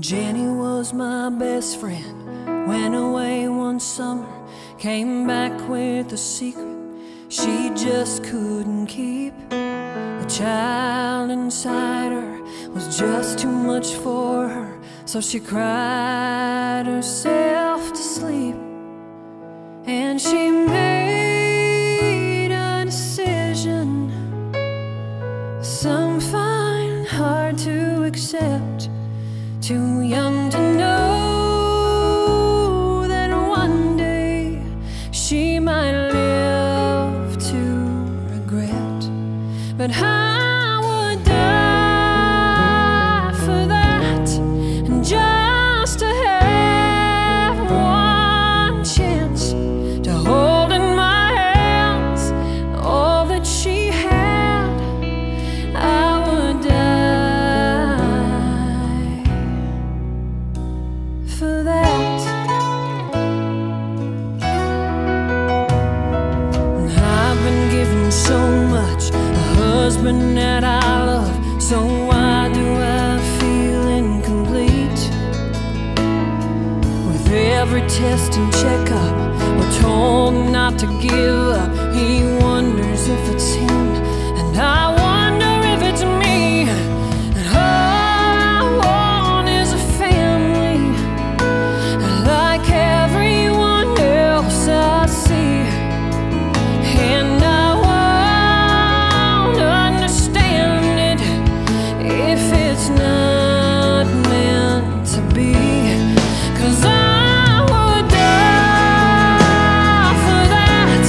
Jenny was my best friend. Went away one summer, came back with a secret she just couldn't keep. The child inside her was just too much for her, so she cried herself to sleep. And she made a decision, some find hard to accept. Too young to know that one day she might live to regret. But I would die for that, and just to have one chance to hold in my hands all that she had. I would die for that. And I've been given so much, a husband that I love, so why do I feel incomplete? With every test and checkup, we're told not to give up. He wonders if it's him, and I wonder if it's me. And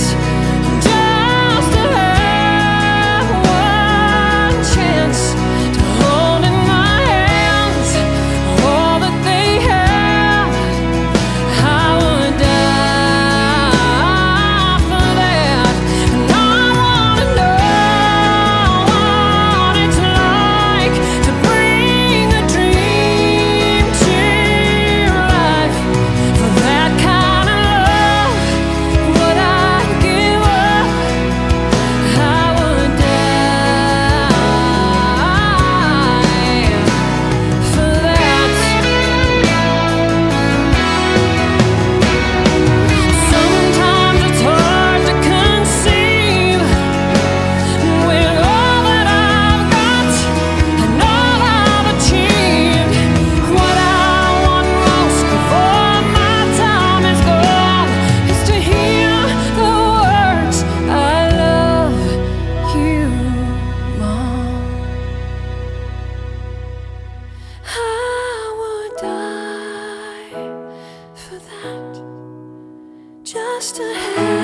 just to have